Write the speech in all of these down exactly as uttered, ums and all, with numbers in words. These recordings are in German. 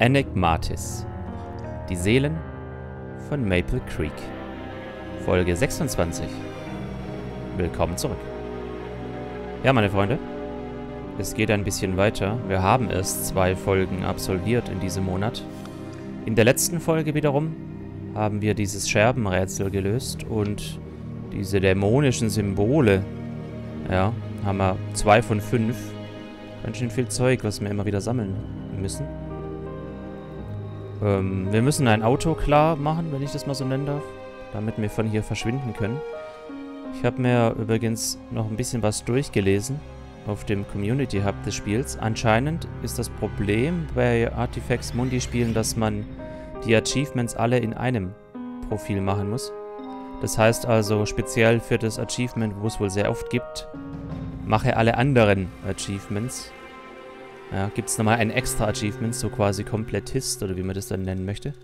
Enigmatis. Die Seelen von Maple Creek. Folge sechsundzwanzig. Willkommen zurück. Ja, meine Freunde, es geht ein bisschen weiter. Wir haben erst zwei Folgen absolviert in diesem Monat. In der letzten Folge wiederum haben wir dieses Scherbenrätsel gelöst und diese dämonischen Symbole, ja, haben wir zwei von fünf. Ganz schön viel Zeug, was wir immer wieder sammeln müssen. Ähm, wir müssen ein Auto klar machen, wenn ich das mal so nennen darf, damit wir von hier verschwinden können. Ich habe mir übrigens noch ein bisschen was durchgelesen auf dem Community Hub des Spiels. Anscheinend ist das Problem bei Artifacts Mundi Spielen, dass man die Achievements alle in einem Profil machen muss. Das heißt also, speziell für das Achievement, wo es wohl sehr oft gibt, mache alle anderen Achievements. Ja, gibt es nochmal ein extra Achievement, so quasi Komplettist oder wie man das dann nennen möchte.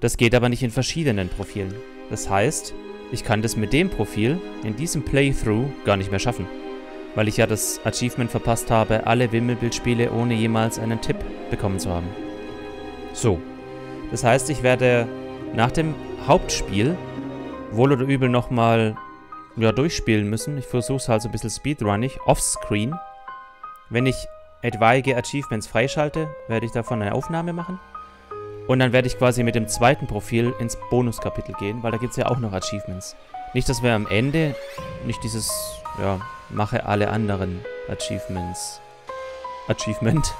Das geht aber nicht in verschiedenen Profilen. Das heißt, ich kann das mit dem Profil in diesem Playthrough gar nicht mehr schaffen, weil ich ja das Achievement verpasst habe, alle Wimmelbildspiele ohne jemals einen Tipp bekommen zu haben. So. Das heißt, ich werde nach dem Hauptspiel wohl oder übel nochmal ja, durchspielen müssen. Ich versuche es halt so ein bisschen speedrunnig, offscreen. Wenn ich etwaige Achievements freischalte, werde ich davon eine Aufnahme machen. Und dann werde ich quasi mit dem zweiten Profil ins Bonuskapitel gehen, weil da gibt es ja auch noch Achievements. Nicht, dass wir am Ende nicht dieses, ja, mache alle anderen Achievements, Achievement,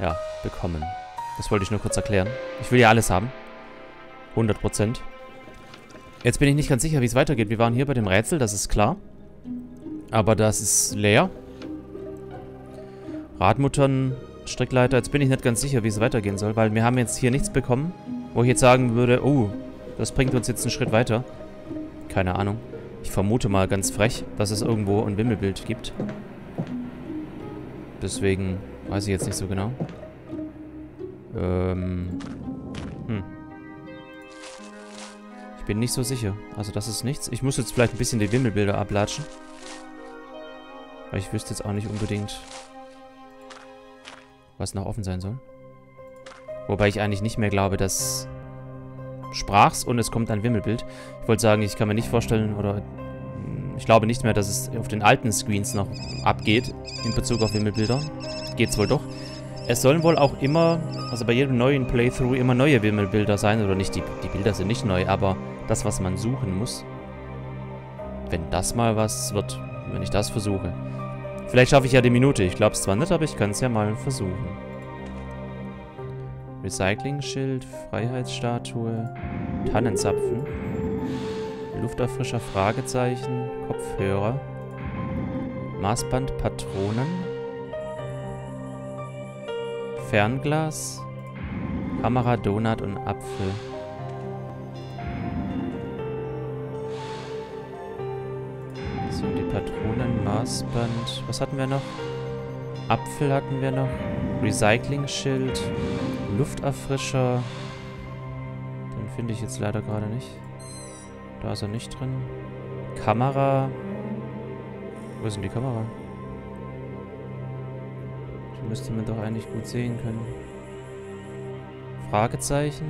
ja, bekommen. Das wollte ich nur kurz erklären. Ich will ja alles haben. hundert Prozent. Jetzt bin ich nicht ganz sicher, wie es weitergeht. Wir waren hier bei dem Rätsel, das ist klar. Aber das ist leer. Radmuttern, Strickleiter. Jetzt bin ich nicht ganz sicher, wie es weitergehen soll, weil wir haben jetzt hier nichts bekommen, wo ich jetzt sagen würde, oh, das bringt uns jetzt einen Schritt weiter. Keine Ahnung. Ich vermute mal ganz frech, dass es irgendwo ein Wimmelbild gibt. Deswegen weiß ich jetzt nicht so genau. Ähm... Hm. Ich bin nicht so sicher. Also das ist nichts. Ich muss jetzt vielleicht ein bisschen die Wimmelbilder ablatschen. Weil ich wüsste jetzt auch nicht unbedingt, was noch offen sein soll. Wobei ich eigentlich nicht mehr glaube, dass sprach's und es kommt ein Wimmelbild. Ich wollte sagen, ich kann mir nicht vorstellen oder ich glaube nicht mehr, dass es auf den alten Screens noch abgeht in Bezug auf Wimmelbilder. Geht's wohl doch. Es sollen wohl auch immer, also bei jedem neuen Playthrough, immer neue Wimmelbilder sein. Oder nicht, die, die Bilder sind nicht neu, aber das, was man suchen muss. Wenn das mal was wird, wenn ich das versuche. Vielleicht schaffe ich ja die Minute. Ich glaube es zwar nicht, aber ich kann es ja mal versuchen. Recycling-Schild, Freiheitsstatue, Tannenzapfen, Lufterfrischer, Fragezeichen, Kopfhörer, Maßband, Patronen, Fernglas, Kamera, Donut und Apfel. So, die Patronen, Maßband. Was hatten wir noch? Apfel hatten wir noch. Recycling-Schild, Lufterfrischer. Den finde ich jetzt leider gerade nicht. Da ist er nicht drin. Kamera. Wo ist denn die Kamera? Müsste man doch eigentlich gut sehen können. Fragezeichen.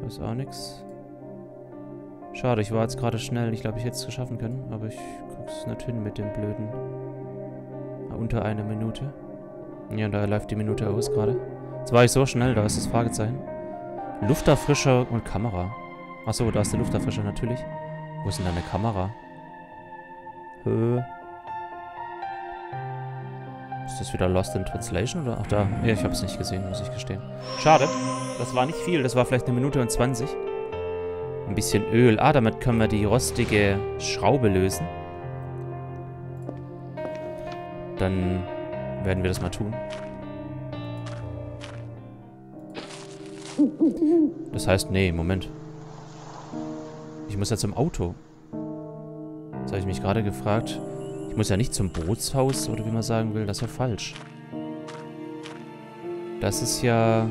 Da ist auch nichts. Schade, ich war jetzt gerade schnell. Ich glaube, ich hätte es geschaffen können. Aber ich guck's nicht hin mit dem blöden. Unter einer Minute. Ja, da läuft die Minute aus gerade. Jetzt war ich so schnell, da ist das Fragezeichen. Lufterfrischer und Kamera. Achso, da ist der Lufterfrischer natürlich. Wo ist denn da eine Kamera? Höh. Ist das wieder Lost in Translation oder? Ach da, ja, ich habe es nicht gesehen, muss ich gestehen. Schade, das war nicht viel, das war vielleicht eine Minute und zwanzig. Ein bisschen Öl. Ah, damit können wir die rostige Schraube lösen. Dann werden wir das mal tun. Das heißt, nee, Moment. Ich muss ja zum Auto. Jetzt habe ich mich gerade gefragt. Ich muss ja nicht zum Bootshaus, oder wie man sagen will. Das ist ja falsch. Das ist ja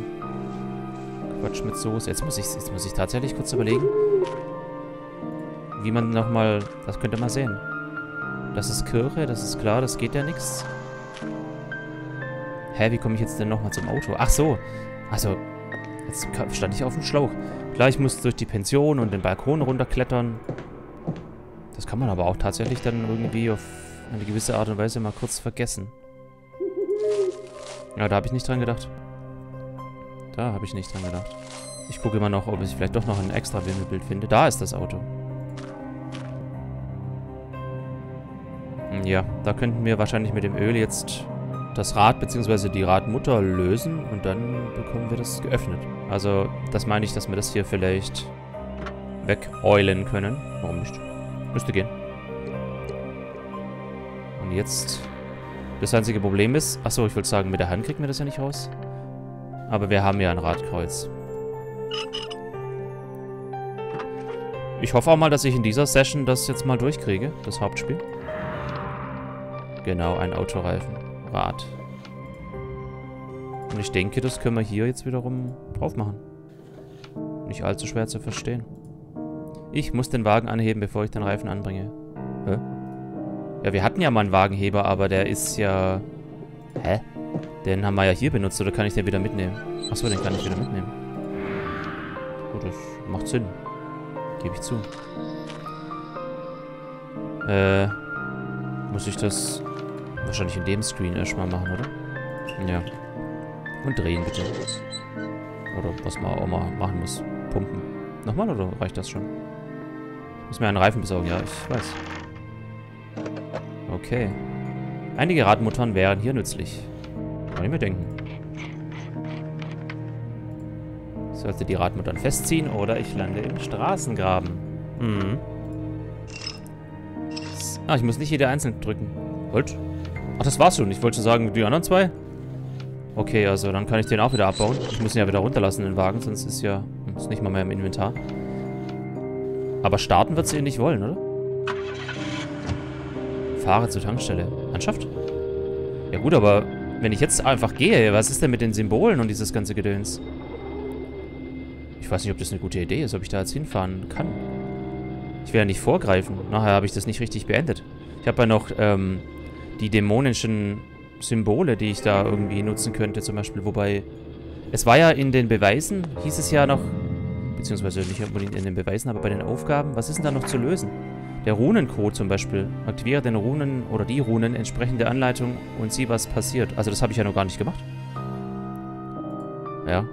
Quatsch mit Soße. Jetzt muss ich, jetzt muss ich tatsächlich kurz überlegen, wie man nochmal... Das könnt ihr mal sehen. Das ist Kirche, das ist klar, das geht ja nichts. Hä, wie komme ich jetzt denn nochmal zum Auto? Ach so. Also, jetzt stand ich auf dem Schlauch. Klar, ich muss durch die Pension und den Balkon runterklettern. Das kann man aber auch tatsächlich dann irgendwie auf eine gewisse Art und Weise mal kurz vergessen. Ja, da habe ich nicht dran gedacht. Da habe ich nicht dran gedacht. Ich gucke immer noch, ob ich vielleicht doch noch ein extra Wimmelbild finde. Da ist das Auto. Ja, da könnten wir wahrscheinlich mit dem Öl jetzt das Rad bzw. die Radmutter lösen und dann bekommen wir das geöffnet. Also, das meine ich, dass wir das hier vielleicht wegeulen können. Warum nicht? Müsste gehen. Und jetzt... Das einzige Problem ist... Achso, ich wollte sagen, mit der Hand kriegen wir das ja nicht raus. Aber wir haben ja ein Radkreuz. Ich hoffe auch mal, dass ich in dieser Session das jetzt mal durchkriege, das Hauptspiel. Genau, ein Autoreifen. Rad. Und ich denke, das können wir hier jetzt wiederum drauf machen. Nicht allzu schwer zu verstehen. Ich muss den Wagen anheben, bevor ich den Reifen anbringe. Hä? Ja, wir hatten ja mal einen Wagenheber, aber der ist ja... Hä? Den haben wir ja hier benutzt, oder kann ich den wieder mitnehmen? Achso, den kann ich wieder mitnehmen. Gut, das macht Sinn. Gebe ich zu. Äh... Muss ich das... Wahrscheinlich in dem Screen erstmal machen, oder? Ja. Und drehen, bitte. Oder was man auch mal machen muss. Pumpen. Nochmal, oder reicht das schon? Ich muss mir einen Reifen besorgen. Ja, ich weiß. Okay. Einige Radmuttern wären hier nützlich. Kann ich mir denken. Sollte die Radmuttern festziehen oder ich lande im Straßengraben. Mhm. Ah, ich muss nicht jede einzeln drücken. Holt. Ach, das war's schon. Ich wollte schon sagen, die anderen zwei. Okay, also dann kann ich den auch wieder abbauen. Ich muss ihn ja wieder runterlassen, den Wagen, sonst ist ja ist nicht mal mehr im Inventar. Aber starten wird sie nicht wollen, oder? Fahre zur Tankstelle. Mannschaft? Ja gut, aber wenn ich jetzt einfach gehe, was ist denn mit den Symbolen und dieses ganze Gedöns? Ich weiß nicht, ob das eine gute Idee ist, ob ich da jetzt hinfahren kann. Ich will ja nicht vorgreifen. Nachher habe ich das nicht richtig beendet. Ich habe ja noch, ähm... die dämonischen Symbole, die ich da irgendwie nutzen könnte, zum Beispiel. Wobei, es war ja in den Beweisen, hieß es ja noch, beziehungsweise nicht unbedingt in den Beweisen, aber bei den Aufgaben, was ist denn da noch zu lösen? Der Runencode zum Beispiel. Aktiviere den Runen oder die Runen entsprechend der Anleitung und sieh, was passiert. Also das habe ich ja noch gar nicht gemacht. Ja.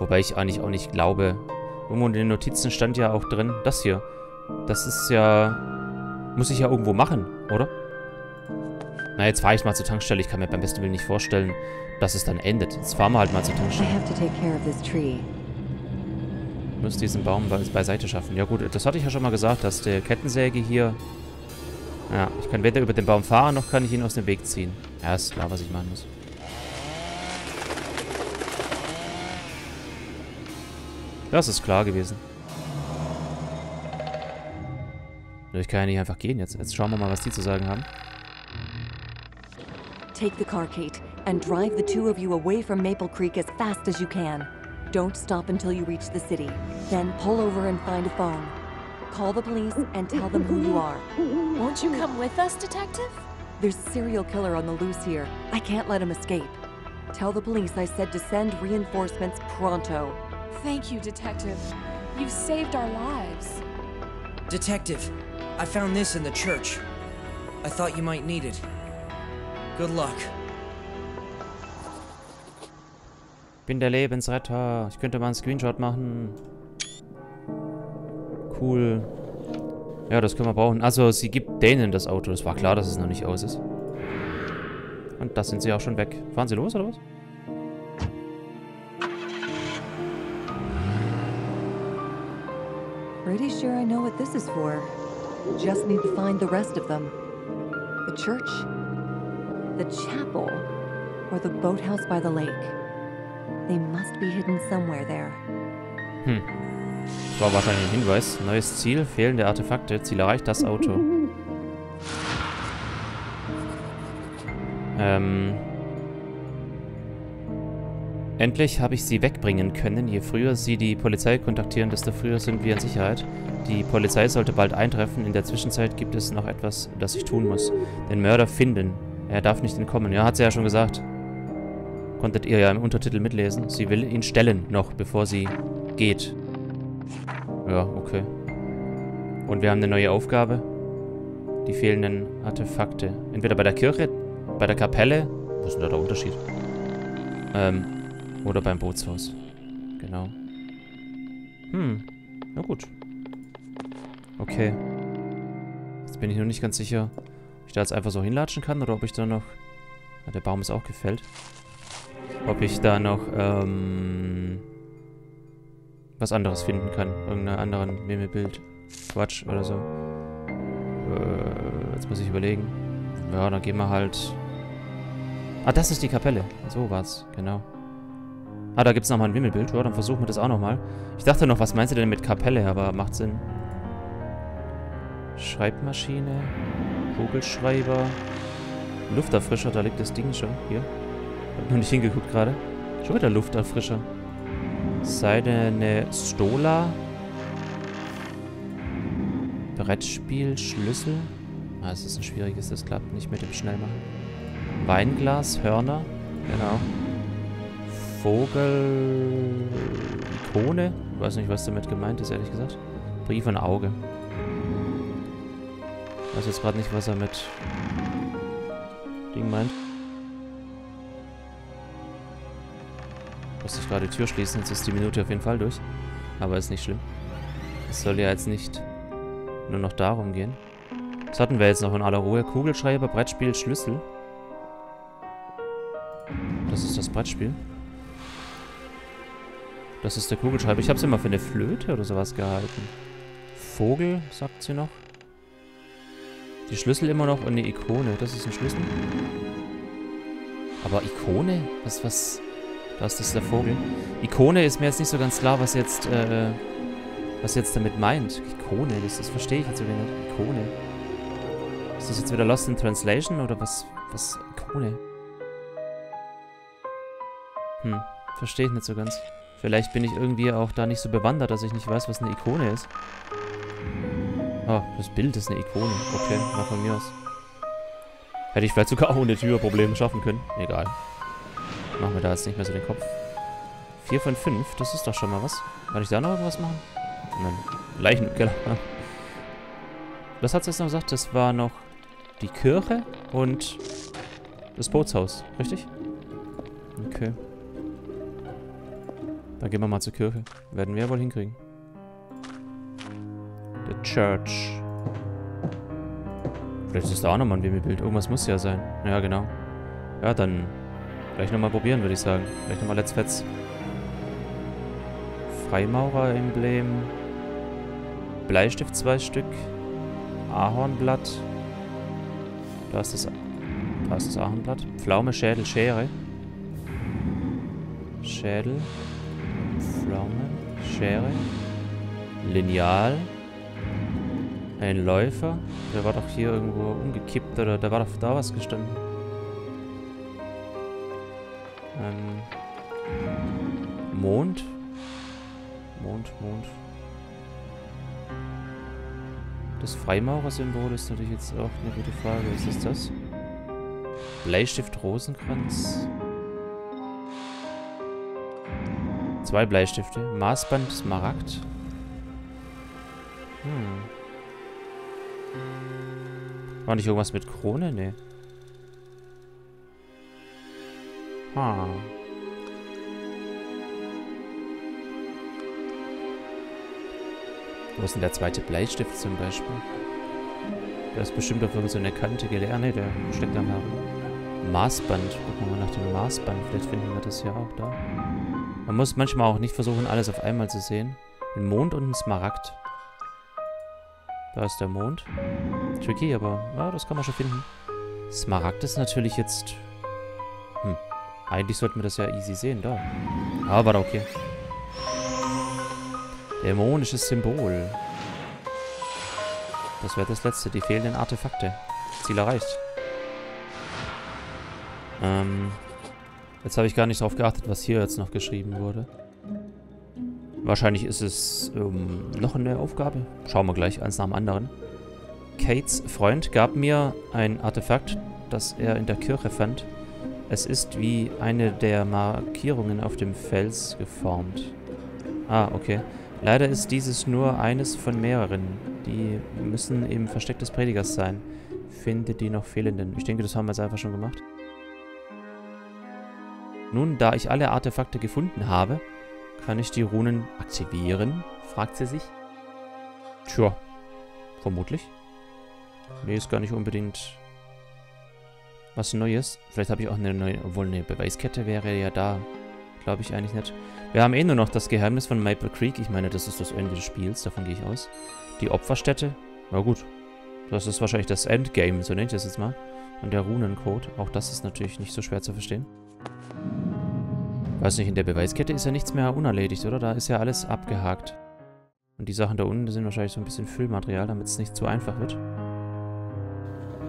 Wobei ich eigentlich auch nicht glaube. Irgendwo in den Notizen stand ja auch drin, das hier. Das ist ja... Muss ich ja irgendwo machen, oder? Na, jetzt fahre ich mal zur Tankstelle. Ich kann mir beim besten Willen nicht vorstellen, dass es dann endet. Jetzt fahren wir halt mal zur Tankstelle. Ich muss diesen Baum be beiseite schaffen. Ja gut, das hatte ich ja schon mal gesagt, dass die Kettensäge hier... Ja, ich kann weder über den Baum fahren, noch kann ich ihn aus dem Weg ziehen. Ja, ist klar, was ich machen muss. Das ist klar gewesen. Ich kann ja nicht einfach gehen jetzt. Jetzt schauen wir mal, was die zu sagen haben. Take the car, Kate, and drive the two of you away from Maple Creek as fast as you can. Don't stop until you reach the city. Then pull over and find a farm. Call the police and tell them who you are. Won't you come with us, Detective? There's a serial killer on the loose here. I can't let him escape. Tell the police I said to send reinforcements pronto. Thank you, Detective. You've saved our lives. Detective, I found this in the church. I thought you might need it. Good luck. Ich bin der Lebensretter. Ich könnte mal einen Screenshot machen. Cool. Ja, das können wir brauchen. Also, sie gibt denen das Auto. Es war klar, dass es noch nicht aus ist. Und da sind sie auch schon weg. Fahren sie los, oder was? Pretty sure I know what this is for. Just need to find the rest of them. The church? The chapel or the boathouse by the lake. They must be hidden somewhere there. Hm. Das war wahrscheinlich ein Hinweis. Neues Ziel, fehlende Artefakte. Ziel erreicht, das Auto. Ähm. Endlich habe ich sie wegbringen können. Je früher sie die Polizei kontaktieren, desto früher sind wir in Sicherheit. Die Polizei sollte bald eintreffen. In der Zwischenzeit gibt es noch etwas, das ich tun muss. Den Mörder finden. Er darf nicht entkommen. Ja, hat sie ja schon gesagt. Konntet ihr ja im Untertitel mitlesen. Sie will ihn stellen noch, bevor sie geht. Ja, okay. Und wir haben eine neue Aufgabe. Die fehlenden Artefakte. Entweder bei der Kirche, bei der Kapelle. Was ist denn da der Unterschied? Ähm, oder beim Bootshaus. Genau. Hm, na gut. Okay. Jetzt bin ich noch nicht ganz sicher, ob ich da jetzt einfach so hinlatschen kann oder ob ich da noch... Ja, der Baum ist auch gefällt. Ob ich da noch, ähm... was anderes finden kann. Irgendein anderen Meme-Bild. Quatsch oder so. Äh, jetzt muss ich überlegen. Ja, dann gehen wir halt... Ah, das ist die Kapelle. So war's, genau. Ah, da gibt's nochmal ein Wimmelbild. Ja, dann versuchen wir das auch nochmal. Ich dachte noch, was meinst du denn mit Kapelle? Aber macht Sinn. Schreibmaschine. Kugelschreiber. Lufterfrischer. Da liegt das Ding schon. Hier. Hab noch nicht hingeguckt gerade. Schon wieder Lufterfrischer. Seidene Stola. Brettspiel. Schlüssel. Ah, es ist ein schwieriges. Das klappt nicht mit dem Schnellmachen. Weinglas. Hörner. Genau. Vogel... Ikone? Ich weiß nicht, was damit gemeint ist, ehrlich gesagt. Brief und Auge. Ich weiß jetzt gerade nicht, was er mit... Ding meint. Ich musste gerade die Tür schließen, jetzt ist die Minute auf jeden Fall durch. Aber ist nicht schlimm. Es soll ja jetzt nicht nur noch darum gehen. Was hatten wir jetzt noch in aller Ruhe? Kugelschreiber, Brettspiel, Schlüssel. Das ist das Brettspiel. Das ist der Kugelschreiber. Ich habe es immer für eine Flöte oder sowas gehalten. Vogel, sagt sie noch. Die Schlüssel immer noch und eine Ikone. Das ist ein Schlüssel. Aber Ikone? Was, was? Da ist das der Vogel. Ikone ist mir jetzt nicht so ganz klar, was jetzt, äh, was jetzt damit meint. Ikone, das, das verstehe ich jetzt wieder nicht. Ikone. Ist das jetzt wieder Lost in Translation oder was? Was? Ikone? Hm, verstehe ich nicht so ganz. Vielleicht bin ich irgendwie auch da nicht so bewandert, dass ich nicht weiß, was eine Ikone ist. Oh, das Bild ist eine Ikone. Okay, na von mir aus. Hätte ich vielleicht sogar auch ohne Tür Probleme schaffen können. Egal. Machen wir da jetzt nicht mehr so den Kopf. vier von fünf, das ist doch schon mal was. Kann ich da noch irgendwas machen? Nein, Leichen im Keller. Was hat es jetzt noch gesagt? Das war noch die Kirche und das Bootshaus, richtig? Okay. Dann gehen wir mal zur Kirche. Werden wir ja wohl hinkriegen. The Church. Vielleicht ist da auch nochmal ein Wimmelbild. Irgendwas muss ja sein. Ja, genau. Ja, dann gleich nochmal probieren, würde ich sagen. Gleich nochmal Let's Fetz. Freimaurer-Emblem. Bleistift zwei Stück. Ahornblatt. Da ist das, da ist das Ahornblatt. Pflaume, Schädel, Schere. Schädel. Pflaume, Schere, Lineal, ein Läufer. Der war doch hier irgendwo umgekippt oder da war doch da was gestanden. Ähm, Mond. Mond, Mond. Das Freimaurersymbol ist natürlich jetzt auch eine gute Frage. Was ist das? Bleistift Rosenkranz. Zwei Bleistifte. Maßband, Smaragd. Hm. War nicht irgendwas mit Krone? Nee. Ha. Wo ist denn der zweite Bleistift zum Beispiel? Der ist bestimmt auf irgend so eine Kante gelegt. Ah, ne, der steckt am Haken. Maßband. Gucken wir mal nach dem Maßband. Vielleicht finden wir das ja auch da. Man muss manchmal auch nicht versuchen, alles auf einmal zu sehen. Ein Mond und ein Smaragd. Da ist der Mond. Tricky, aber ja, das kann man schon finden. Smaragd ist natürlich jetzt... Hm. Eigentlich sollten wir das ja easy sehen, da. Aber ah, okay. Dämonisches Symbol. Das wäre das letzte. Die fehlenden Artefakte. Ziel erreicht. Ähm... Jetzt habe ich gar nicht drauf geachtet, was hier jetzt noch geschrieben wurde. Wahrscheinlich ist es ähm, noch eine Aufgabe. Schauen wir gleich, eins nach dem anderen. Kates Freund gab mir ein Artefakt, das er in der Kirche fand. Es ist wie eine der Markierungen auf dem Fels geformt. Ah, okay. Leider ist dieses nur eines von mehreren. Die müssen im Versteck des Predigers sein. Finde die noch fehlenden. Ich denke, das haben wir jetzt einfach schon gemacht. Nun, da ich alle Artefakte gefunden habe, kann ich die Runen aktivieren? Fragt sie sich. Tja, vermutlich. Nee, ist gar nicht unbedingt was Neues. Vielleicht habe ich auch eine neue, obwohl eine Beweiskette wäre ja da. Glaube ich eigentlich nicht. Wir haben eh nur noch das Geheimnis von Maple Creek. Ich meine, das ist das Ende des Spiels, davon gehe ich aus. Die Opferstätte, na gut. Das ist wahrscheinlich das Endgame, so nenne ich das jetzt mal. Und der Runencode, auch das ist natürlich nicht so schwer zu verstehen. Weiß nicht, in der Beweiskette ist ja nichts mehr unerledigt, oder? Da ist ja alles abgehakt. Und die Sachen da unten sind wahrscheinlich so ein bisschen Füllmaterial, damit es nicht zu einfach wird.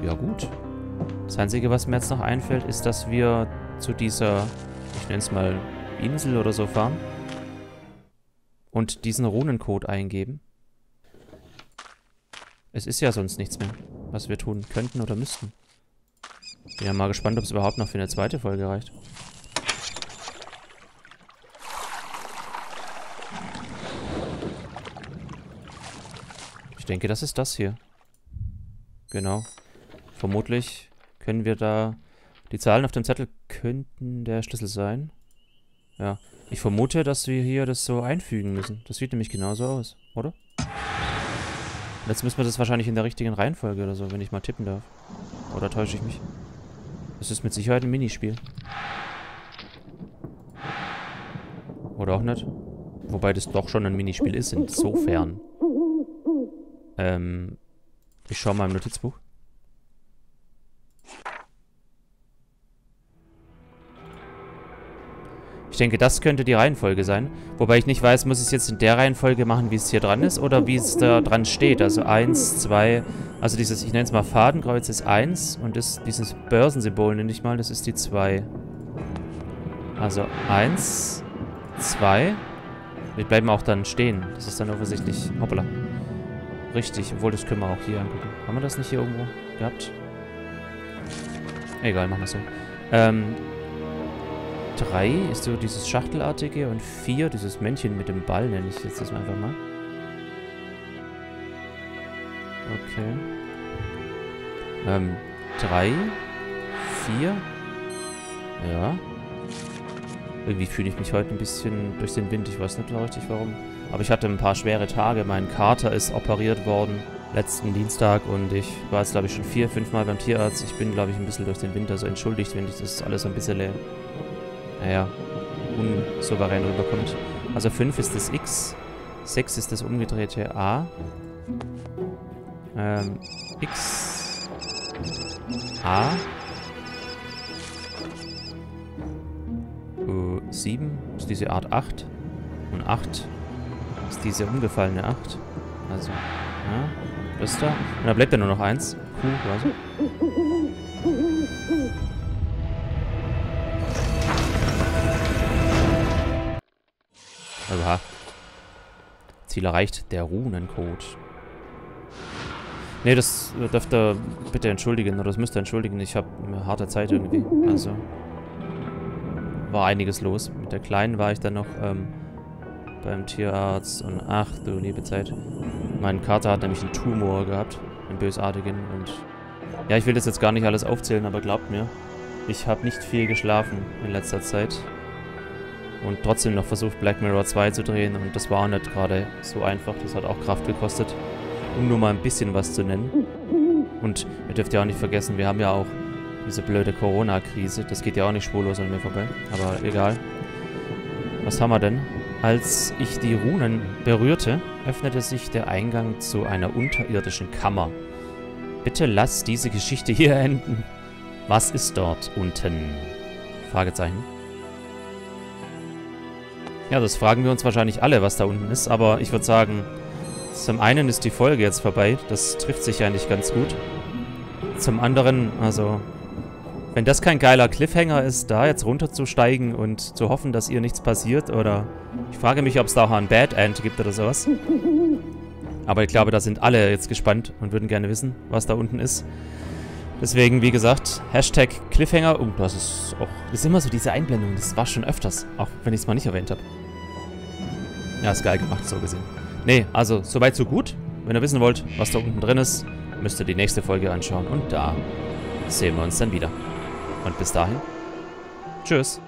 Ja gut. Das Einzige, was mir jetzt noch einfällt, ist, dass wir zu dieser, ich nenne es mal Insel oder so fahren. Und diesen Runencode eingeben. Es ist ja sonst nichts mehr, was wir tun könnten oder müssten. Bin ja mal gespannt, ob es überhaupt noch für eine zweite Folge reicht. Ich denke, das ist das hier. Genau. Vermutlich können wir da... Die Zahlen auf dem Zettel könnten der Schlüssel sein. Ja. Ich vermute, dass wir hier das so einfügen müssen. Das sieht nämlich genauso aus, oder? Jetzt müssen wir das wahrscheinlich in der richtigen Reihenfolge oder so, wenn ich mal tippen darf. Oder täusche ich mich? Das ist mit Sicherheit ein Minispiel. Oder auch nicht. Wobei das doch schon ein Minispiel ist, insofern. Ähm, ich schaue mal im Notizbuch. Ich denke, das könnte die Reihenfolge sein. Wobei ich nicht weiß, muss ich es jetzt in der Reihenfolge machen, wie es hier dran ist oder wie es da dran steht. Also eins, zwei, also dieses, ich nenne es mal Fadenkreuz ist eins und das, dieses Börsensymbol nenne ich mal, das ist die zwei. Also eins, zwei. Wir bleiben auch dann stehen. Das ist dann offensichtlich, hoppla. Richtig, obwohl das können wir auch hier angucken. Haben wir das nicht hier irgendwo gehabt? Egal, machen wir es so. Ähm... drei ist so dieses Schachtelartige und vier, dieses Männchen mit dem Ball, nenne ich jetzt das einfach mal. Okay. Ähm, drei, vier. Ja. Irgendwie fühle ich mich heute ein bisschen durch den Wind, ich weiß nicht richtig warum. Aber ich hatte ein paar schwere Tage, mein Kater ist operiert worden letzten Dienstag und ich war jetzt glaube ich schon vier, fünf Mal beim Tierarzt. Ich bin glaube ich ein bisschen durch den Wind, also entschuldigt, wenn ich das alles ein bisschen leer. Naja, unsouverän rüberkommt. Also fünf ist das X, sechs ist das umgedrehte A, ähm, X, A, uh, sieben ist diese Art acht und acht ist diese umgefallene acht. Also, ja, das da. Und da bleibt ja nur noch eins. Q quasi. Aha. Ziel erreicht, der Runencode. Ne, das dürft ihr bitte entschuldigen, oder das müsst ihr entschuldigen. Ich habe eine harte Zeit irgendwie. Also, war einiges los. Mit der Kleinen war ich dann noch ähm, beim Tierarzt und ach du liebe Zeit. Mein Kater hat nämlich einen Tumor gehabt, einen bösartigen. Und ja, ich will das jetzt gar nicht alles aufzählen, aber glaubt mir, ich habe nicht viel geschlafen in letzter Zeit. Und trotzdem noch versucht, Black Mirror zwei zu drehen. Und das war auch nicht gerade so einfach. Das hat auch Kraft gekostet, um nur mal ein bisschen was zu nennen. Und ihr dürft ja auch nicht vergessen, wir haben ja auch diese blöde Corona-Krise. Das geht ja auch nicht spurlos an mir vorbei. Aber egal. Was haben wir denn? Als ich die Runen berührte, öffnete sich der Eingang zu einer unterirdischen Kammer. Bitte lass diese Geschichte hier enden. Was ist dort unten? Fragezeichen. Ja, das fragen wir uns wahrscheinlich alle, was da unten ist, aber ich würde sagen, zum einen ist die Folge jetzt vorbei, das trifft sich eigentlich ganz gut. Zum anderen, also, wenn das kein geiler Cliffhanger ist, da jetzt runterzusteigen und zu hoffen, dass ihr nichts passiert, oder ich frage mich, ob es da auch ein Bad End gibt oder sowas. Aber ich glaube, da sind alle jetzt gespannt und würden gerne wissen, was da unten ist. Deswegen, wie gesagt, Hashtag Cliffhanger. Oh, das ist auch... Das ist immer so diese Einblendung. Das war schon öfters. Auch wenn ich es mal nicht erwähnt habe. Ja, ist geil gemacht, so gesehen. Nee, also, soweit so gut. Wenn ihr wissen wollt, was da unten drin ist, müsst ihr die nächste Folge anschauen. Und da sehen wir uns dann wieder. Und bis dahin, tschüss.